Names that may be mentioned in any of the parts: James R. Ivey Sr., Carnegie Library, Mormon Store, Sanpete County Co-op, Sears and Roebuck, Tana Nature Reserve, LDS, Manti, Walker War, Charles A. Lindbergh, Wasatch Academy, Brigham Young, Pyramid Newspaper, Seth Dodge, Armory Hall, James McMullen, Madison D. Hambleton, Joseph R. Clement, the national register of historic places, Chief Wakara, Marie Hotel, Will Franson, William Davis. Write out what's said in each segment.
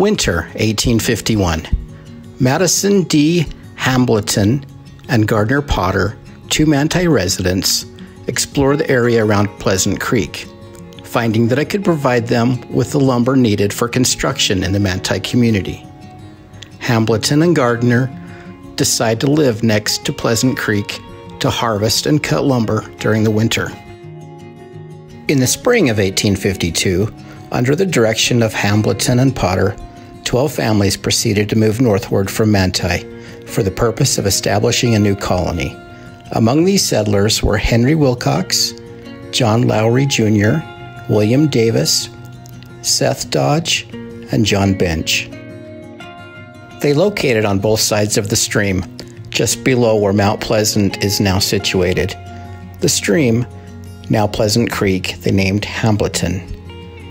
Winter 1851. Madison D. Hambleton and Gardner Potter, two Manti residents, explore the area around Pleasant Creek, finding that I could provide them with the lumber needed for construction in the Manti community. Hambleton and Gardner decide to live next to Pleasant Creek to harvest and cut lumber during the winter. In the spring of 1852, under the direction of Hambleton and Potter, 12 families proceeded to move northward from Manti for the purpose of establishing a new colony. Among these settlers were Henry Wilcox, John Lowry Jr., William Davis, Seth Dodge, and John Bench. They located on both sides of the stream, just below where Mount Pleasant is now situated. The stream, now Pleasant Creek, they named Hambleton,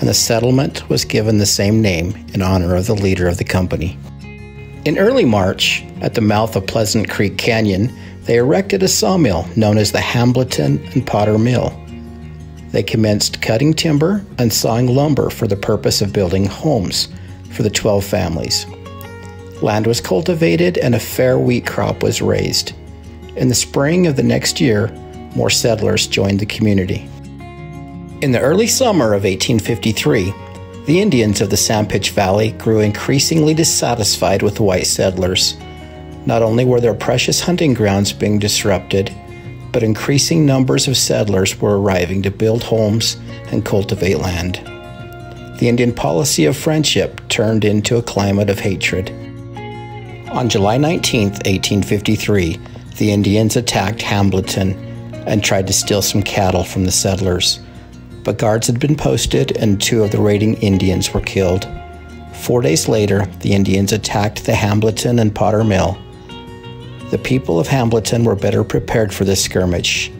and the settlement was given the same name in honor of the leader of the company. In early March, at the mouth of Pleasant Creek Canyon, they erected a sawmill known as the Hambleton and Potter Mill. They commenced cutting timber and sawing lumber for the purpose of building homes for the 12 families. Land was cultivated and a fair wheat crop was raised. In the spring of the next year, more settlers joined the community. In the early summer of 1853, the Indians of the Sanpete Valley grew increasingly dissatisfied with the white settlers. Not only were their precious hunting grounds being disrupted, but increasing numbers of settlers were arriving to build homes and cultivate land. The Indian policy of friendship turned into a climate of hatred. On July 19, 1853, the Indians attacked Hambleton and tried to steal some cattle from the settlers, but guards had been posted and two of the raiding Indians were killed. 4 days later, the Indians attacked the Hambleton and Potter Mill. The people of Hambleton were better prepared for this skirmish,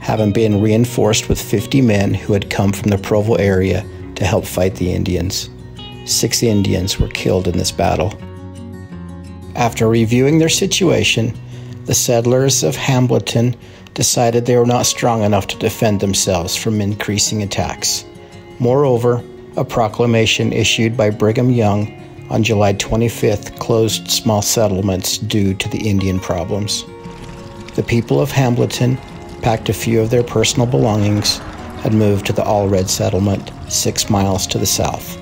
having been reinforced with 50 men who had come from the Provo area to help fight the Indians. 6 Indians were killed in this battle. After reviewing their situation, the settlers of Hambleton decided they were not strong enough to defend themselves from increasing attacks. Moreover, a proclamation issued by Brigham Young on July 25th closed small settlements due to the Indian problems. The people of Hambleton packed a few of their personal belongings and moved to the Allred settlement 6 miles to the south.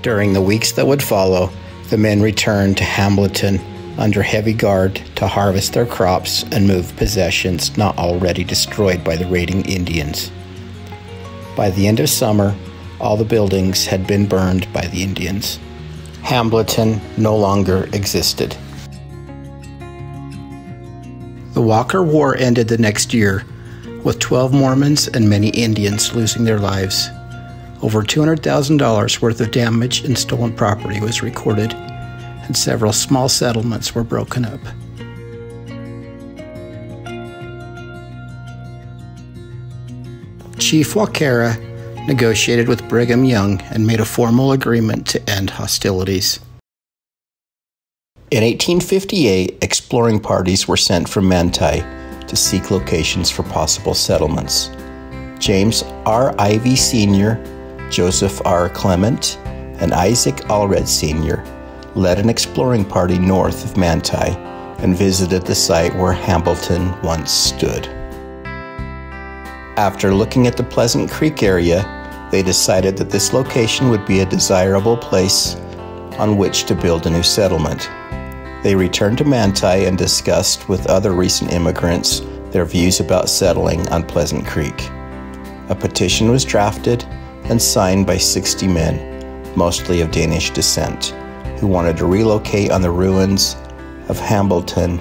During the weeks that would follow, the men returned to Hambleton under heavy guard to harvest their crops and move possessions not already destroyed by the raiding Indians. By the end of summer, all the buildings had been burned by the Indians. Hambleton no longer existed. The Walker War ended the next year, with 12 Mormons and many Indians losing their lives. Over $200,000 worth of damage and stolen property was recorded, and several small settlements were broken up. Chief Wakara negotiated with Brigham Young and made a formal agreement to end hostilities. In 1858, exploring parties were sent from Manti to seek locations for possible settlements. James R. Ivey Sr., Joseph R. Clement, and Isaac Allred Sr. led an exploring party north of Manti and visited the site where Hambleton once stood. After looking at the Pleasant Creek area, they decided that this location would be a desirable place on which to build a new settlement. They returned to Manti and discussed with other recent immigrants their views about settling on Pleasant Creek. A petition was drafted and signed by 60 men, mostly of Danish descent, who wanted to relocate on the ruins of Hambleton.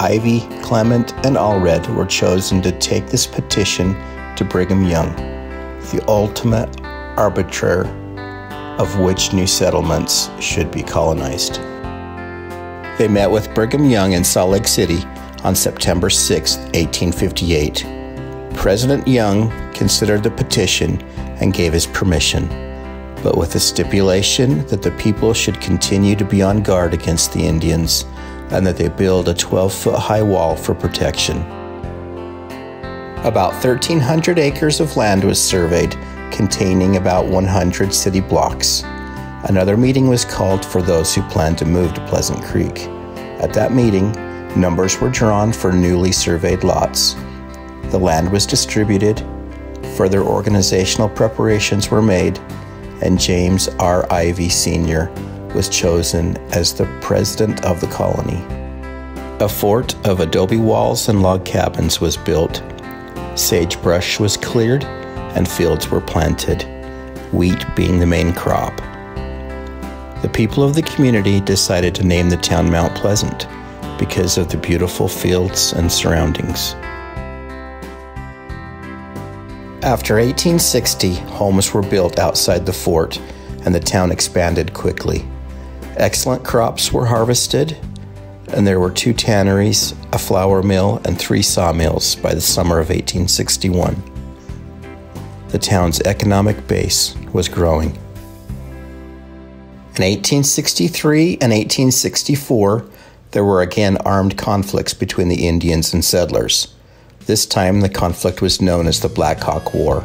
Ivy, Clement, and Allred were chosen to take this petition to Brigham Young, the ultimate arbiter of which new settlements should be colonized. They met with Brigham Young in Salt Lake City on September 6, 1858. President Young considered the petition and gave his permission, but with the stipulation that the people should continue to be on guard against the Indians and that they build a 12-foot high wall for protection. About 1,300 acres of land was surveyed, containing about 100 city blocks. Another meeting was called for those who planned to move to Pleasant Creek. At that meeting, numbers were drawn for newly surveyed lots. The land was distributed, further organizational preparations were made, and James R. Ivey Sr. was chosen as the president of the colony. A fort of adobe walls and log cabins was built. Sagebrush was cleared and fields were planted, wheat being the main crop. The people of the community decided to name the town Mount Pleasant because of the beautiful fields and surroundings. After 1860, homes were built outside the fort and the town expanded quickly. Excellent crops were harvested, and there were 2 tanneries, a flour mill, and 3 sawmills by the summer of 1861. The town's economic base was growing. In 1863 and 1864, there were again armed conflicts between the Indians and settlers. This time, the conflict was known as the Black Hawk War.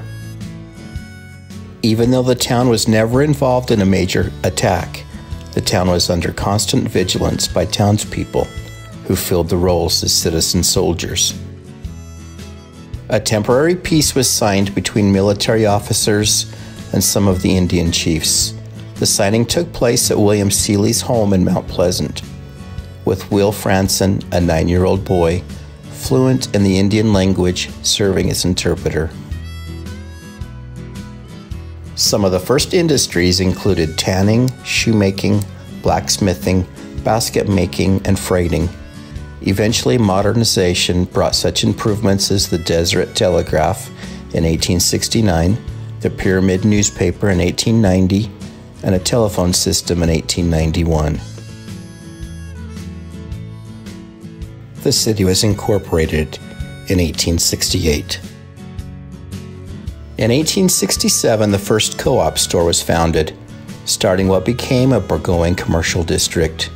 Even though the town was never involved in a major attack, the town was under constant vigilance by townspeople who filled the roles as citizen soldiers. A temporary peace was signed between military officers and some of the Indian chiefs. The signing took place at William Seeley's home in Mount Pleasant, with Will Franson, a 9-year-old boy, fluent in the Indian language, serving as interpreter. Some of the first industries included tanning, shoemaking, blacksmithing, basket making, and freighting. Eventually, modernization brought such improvements as the Deseret Telegraph in 1869, the Pyramid Newspaper in 1890, and a telephone system in 1891. The city was incorporated in 1868. In 1867, the first co-op store was founded, starting what became a burgeoning commercial district.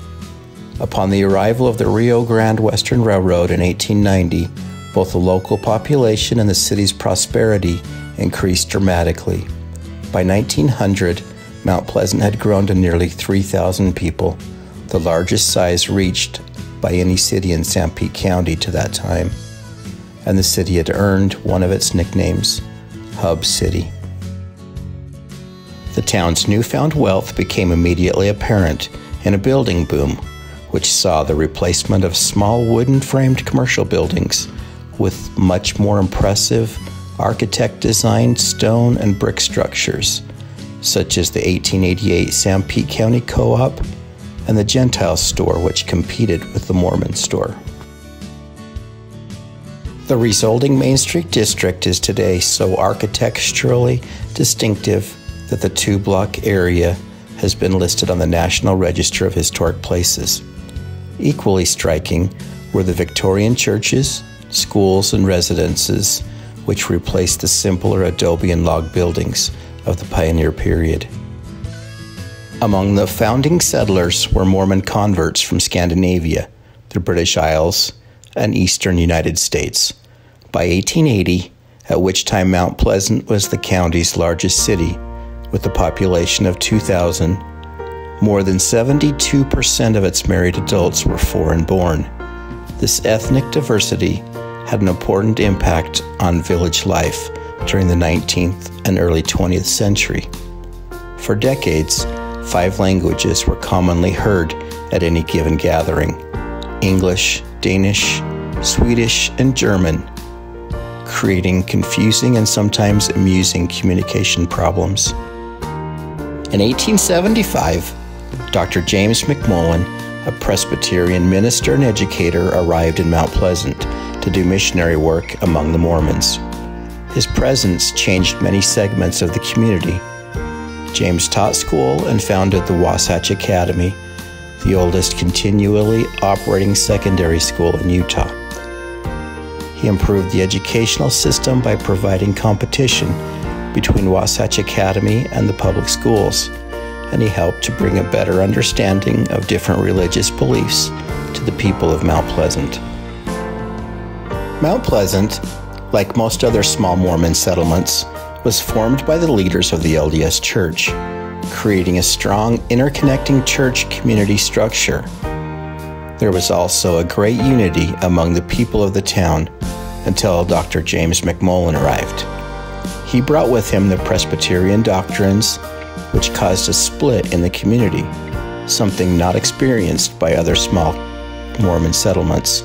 Upon the arrival of the Rio Grande Western Railroad in 1890, both the local population and the city's prosperity increased dramatically. By 1900, Mount Pleasant had grown to nearly 3,000 people, the largest size reached by any city in Sanpete County to that time, and the city had earned one of its nicknames, Hub City. The town's newfound wealth became immediately apparent in a building boom, which saw the replacement of small wooden-framed commercial buildings with much more impressive architect-designed stone and brick structures, such as the 1888 Sanpete County Co-op and the Gentile Store, which competed with the Mormon Store. The resulting Main Street district is today so architecturally distinctive that the 2-block area has been listed on the National Register of Historic Places. Equally striking were the Victorian churches, schools, and residences, which replaced the simpler adobe and log buildings of the pioneer period. Among the founding settlers were Mormon converts from Scandinavia, the British Isles, and eastern United States. By 1880, at which time Mount Pleasant was the county's largest city, with a population of 2,000, more than 72% of its married adults were foreign-born. This ethnic diversity had an important impact on village life during the 19th and early 20th century. For decades, 5 languages were commonly heard at any given gathering: English, Danish, Swedish, and German, creating confusing and sometimes amusing communication problems. In 1875, Dr. James McMullen, a Presbyterian minister and educator, arrived in Mount Pleasant to do missionary work among the Mormons. His presence changed many segments of the community. James taught school and founded the Wasatch Academy, the oldest continually operating secondary school in Utah. He improved the educational system by providing competition between Wasatch Academy and the public schools, and he helped to bring a better understanding of different religious beliefs to the people of Mount Pleasant. Mount Pleasant, like most other small Mormon settlements, was formed by the leaders of the LDS Church, creating a strong interconnecting church community structure. There was also a great unity among the people of the town until Dr. James McMullen arrived. He brought with him the Presbyterian doctrines, which caused a split in the community, something not experienced by other small Mormon settlements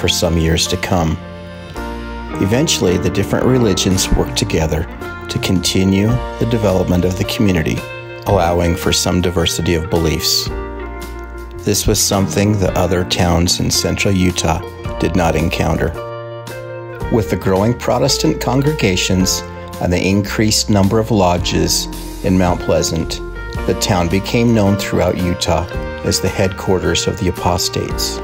for some years to come. Eventually, the different religions worked together to continue the development of the community, allowing for some diversity of beliefs. This was something the other towns in central Utah did not encounter. With the growing Protestant congregations and the increased number of lodges in Mount Pleasant, the town became known throughout Utah as the headquarters of the apostates.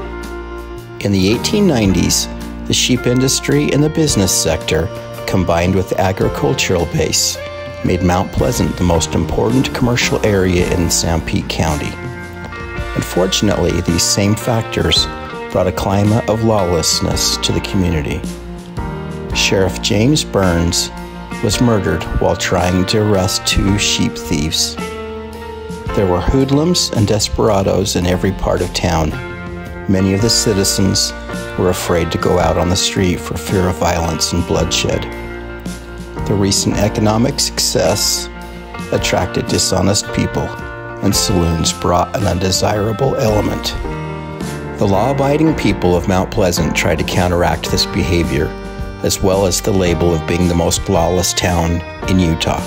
In the 1890s, the sheep industry and the business sector, combined with the agricultural base, made Mount Pleasant the most important commercial area in Sanpete County. Unfortunately, these same factors brought a climate of lawlessness to the community. Sheriff James Burns was murdered while trying to arrest two sheep thieves. There were hoodlums and desperados in every part of town. Many of the citizens were afraid to go out on the street for fear of violence and bloodshed. The recent economic success attracted dishonest people, and saloons brought an undesirable element. The law-abiding people of Mount Pleasant tried to counteract this behavior, as well as the label of being the most lawless town in Utah.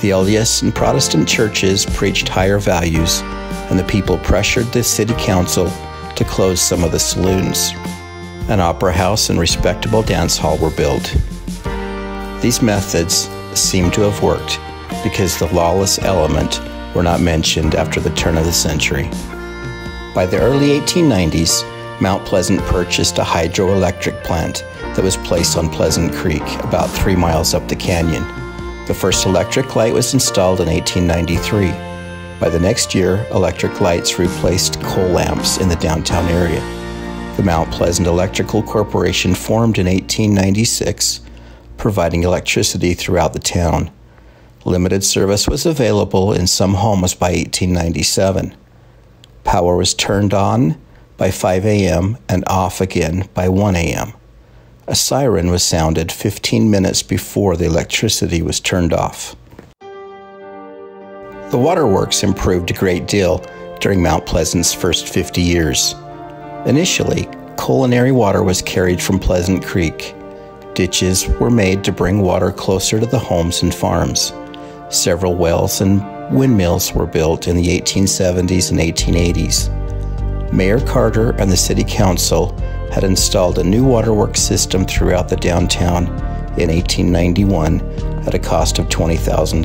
The LDS and Protestant churches preached higher values, and the people pressured the city council to close some of the saloons. An opera house and respectable dance hall were built. These methods seem to have worked because the lawless element were not mentioned after the turn of the century. By the early 1890s, Mount Pleasant purchased a hydroelectric plant that was placed on Pleasant Creek, about 3 miles up the canyon. The first electric light was installed in 1893. By the next year, electric lights replaced coal lamps in the downtown area. The Mount Pleasant Electrical Corporation formed in 1896, providing electricity throughout the town. Limited service was available in some homes by 1897. Power was turned on by 5 a.m. and off again by 1 a.m. A siren was sounded 15 minutes before the electricity was turned off. The waterworks improved a great deal during Mount Pleasant's first 50 years. Initially, culinary water was carried from Pleasant Creek. Ditches were made to bring water closer to the homes and farms. Several wells and windmills were built in the 1870s and 1880s. Mayor Carter and the City Council had installed a new waterworks system throughout the downtown in 1891 at a cost of $20,000.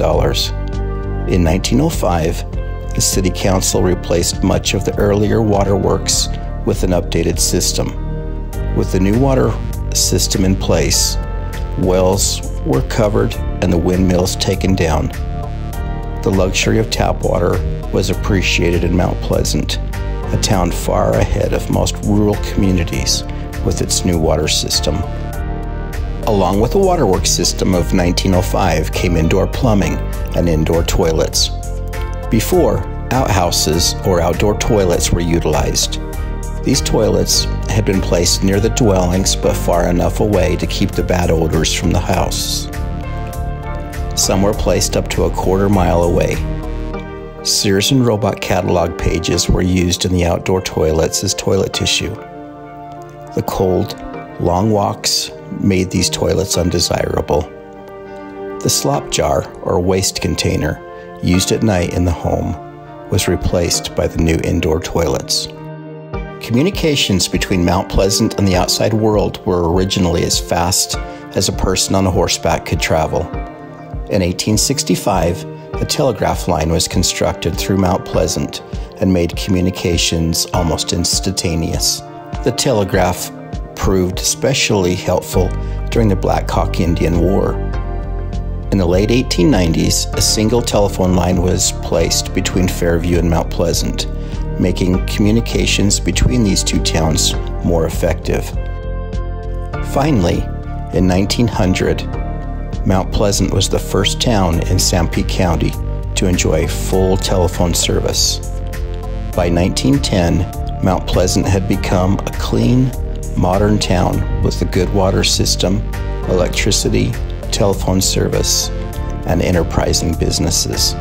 In 1905, the City Council replaced much of the earlier waterworks with an updated system. With the new water system in place, wells were covered and the windmills taken down. The luxury of tap water was appreciated in Mount Pleasant, a town far ahead of most rural communities with its new water system. Along with the waterworks system of 1905 came indoor plumbing and indoor toilets. Before, outhouses or outdoor toilets were utilized. These toilets had been placed near the dwellings but far enough away to keep the bad odors from the house. Some were placed up to a quarter mile away. Sears and Roebuck catalog pages were used in the outdoor toilets as toilet tissue. The cold, long walks made these toilets undesirable. The slop jar or waste container used at night in the home was replaced by the new indoor toilets. Communications between Mount Pleasant and the outside world were originally as fast as a person on horseback could travel. In 1865, a telegraph line was constructed through Mount Pleasant and made communications almost instantaneous. The telegraph proved especially helpful during the Black Hawk Indian War. In the late 1890s, a single telephone line was placed between Fairview and Mount Pleasant, making communications between these two towns more effective. Finally, in 1900, Mount Pleasant was the first town in Sanpete County to enjoy full telephone service. By 1910, Mount Pleasant had become a clean, modern town with a good water system, electricity, telephone service, and enterprising businesses.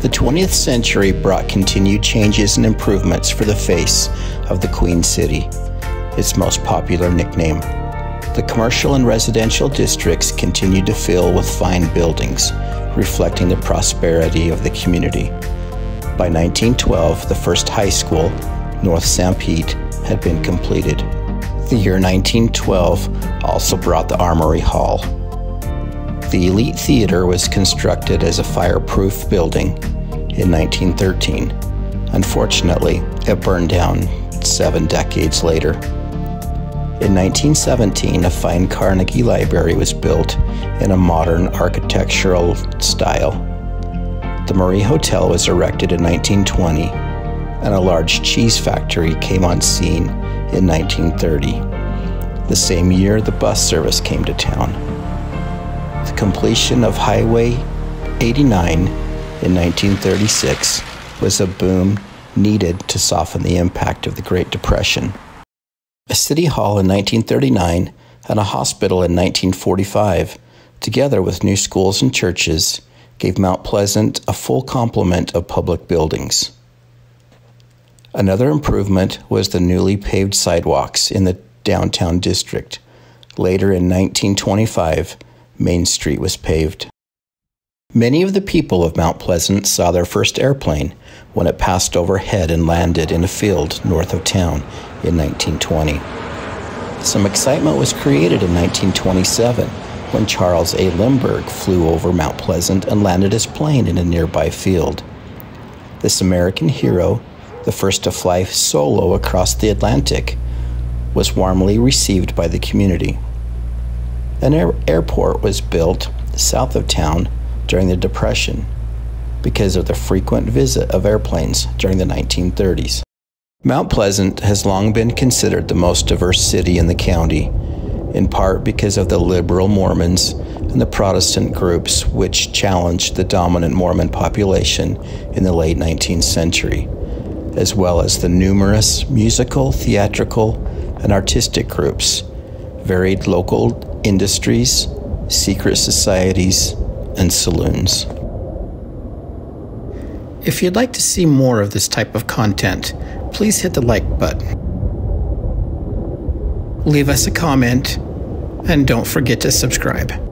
The 20th century brought continued changes and improvements for the face of the Queen City, its most popular nickname. The commercial and residential districts continued to fill with fine buildings, reflecting the prosperity of the community. By 1912, the first high school, North St. Pete, had been completed. The year 1912 also brought the Armory Hall. The Elite Theater was constructed as a fireproof building in 1913. Unfortunately, it burned down 7 decades later. In 1917, a fine Carnegie Library was built in a modern architectural style. The Marie Hotel was erected in 1920, and a large cheese factory came on scene in 1930. The same year, the bus service came to town. The completion of Highway 89 in 1936 was a boom needed to soften the impact of the Great Depression. A city hall in 1939 and a hospital in 1945, together with new schools and churches, gave Mount Pleasant a full complement of public buildings. Another improvement was the newly paved sidewalks in the downtown district. Later in 1925, Main Street was paved. Many of the people of Mount Pleasant saw their first airplane when it passed overhead and landed in a field north of town in 1920. Some excitement was created in 1927 when Charles A. Lindbergh flew over Mount Pleasant and landed his plane in a nearby field. This American hero, the first to fly solo across the Atlantic, was warmly received by the community. An airport was built south of town during the Depression because of the frequent visit of airplanes during the 1930s. Mount Pleasant has long been considered the most diverse city in the county, in part because of the liberal Mormons and the Protestant groups which challenged the dominant Mormon population in the late 19th century, as well as the numerous musical, theatrical, and artistic groups, varied local industries, secret societies, and saloons. If you'd like to see more of this type of content, please hit the like button. Leave us a comment, and don't forget to subscribe.